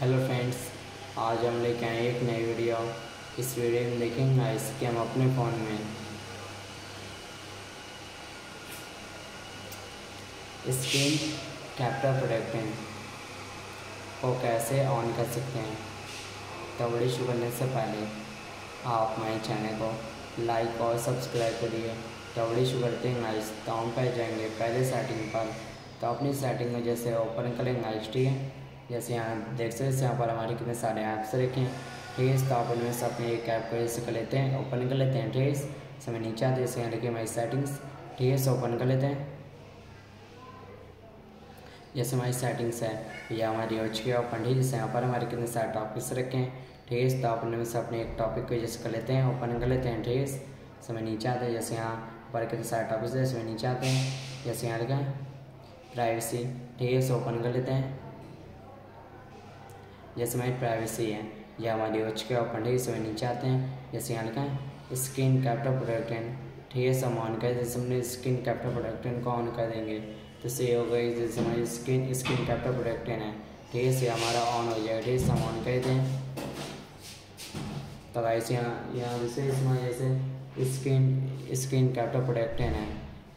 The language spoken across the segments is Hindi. हेलो फ्रेंड्स, आज हम लेके आए एक नई वीडियो। इस वीडियो में देखेंगे इसके हम अपने फ़ोन में स्क्रीन कैप्चर प्रोटेक्टिंग को कैसे ऑन कर सकते हैं। तो वीडियो शुरू करने से पहले आप हमारे चैनल को लाइक और सब्सक्राइब करिए। तो वीडियो शुरू करते हैं गाइस। तो हम पे जाएंगे पहले सेटिंग पर। तो अपनी सेटिंग में जैसे ओपन करेंगे गाइस, ठीक है। जैसे यहाँ देख सकते हैं यहाँ पर हमारे कितने सारे ऐप्स रखे हैं, ठीक है। तो आप इनमें से अपने एक ऐप को कर लेते हैं, ओपन कर लेते हैं, ठीक है। इसमें नीचे आते हैं लेकिन हमारी सेटिंग्स, ठीक है। सो ओपन कर लेते हैं। जैसे हमारी सेटिंग्स है या हमारी हो चुकी है ओपन, ठीक है। जैसे यहाँ पर हमारे कितने सारे टॉपिक्स रखे हैं, ठीक है। तो आप इनमें से अपने एक टॉपिक को जैसे कर लेते हैं, ओपन कर लेते हैं, ठीक है। इसमें नीचे आते हैं, जैसे यहाँ पर कितने सारे टॉपिक्स है, इसमें नीचे आते हैं, जैसे यहाँ लिखा है प्राइवेसी, ठीक है। सो ओपन कर लेते हैं। जैसे हमारी प्राइवेसी है या हमारी हो चुके ओपन, ठीक है। इसमें नीचे आते हैं, जैसे यहाँ लिखा है स्क्रीन कैप्चर प्रोटेक्शन, ठीक है। सब ऑन कर, जैसे हमने स्क्रीन कैप्चर प्रोटेक्शन को ऑन कर देंगे तो ये हो गई। जैसे हमारी स्क्रीन कैप्चर प्रोटेक्शन है, ठीक है, से हमारा ऑन हो जाएगा, ठीक है। सब ऑन कर दें तब ऐसे यहाँ जैसे इसमें जैसे स्क्रीन कैप्चर प्रोटेक्शन है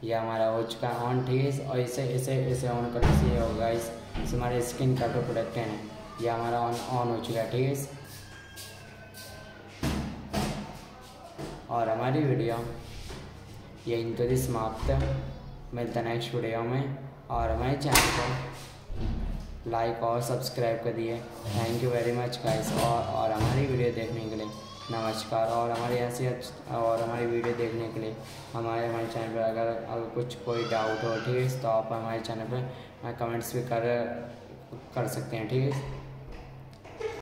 या हमारा हो चुका ऑन, ठीक है। और इसे इसे इसे ऑन करने से ये होगा, इस हमारे स्क्रीन कैप्चर प्रोटेक्शन है यह हमारा ऑन हो चुका है, ठीक है। और हमारी वीडियो यहीं तक समाप्त, मिलता नेक्स्ट वीडियो में। और हमारे चैनल को लाइक और सब्सक्राइब कर दिए। Thank you very much guys. और हमारी वीडियो देखने के लिए नमस्कार। और हमारे ऐसे और हमारी वीडियो देखने के लिए हमारे चैनल पर अगर कोई डाउट हो, ठीक है, तो आप हमारे चैनल पर कमेंट्स भी कर सकते हैं, ठीक है।